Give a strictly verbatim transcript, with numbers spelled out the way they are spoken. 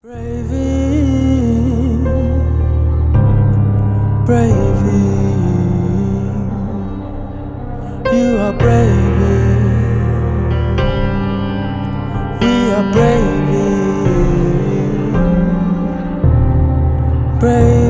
Braving, braving, you are braving, we are braving, braving.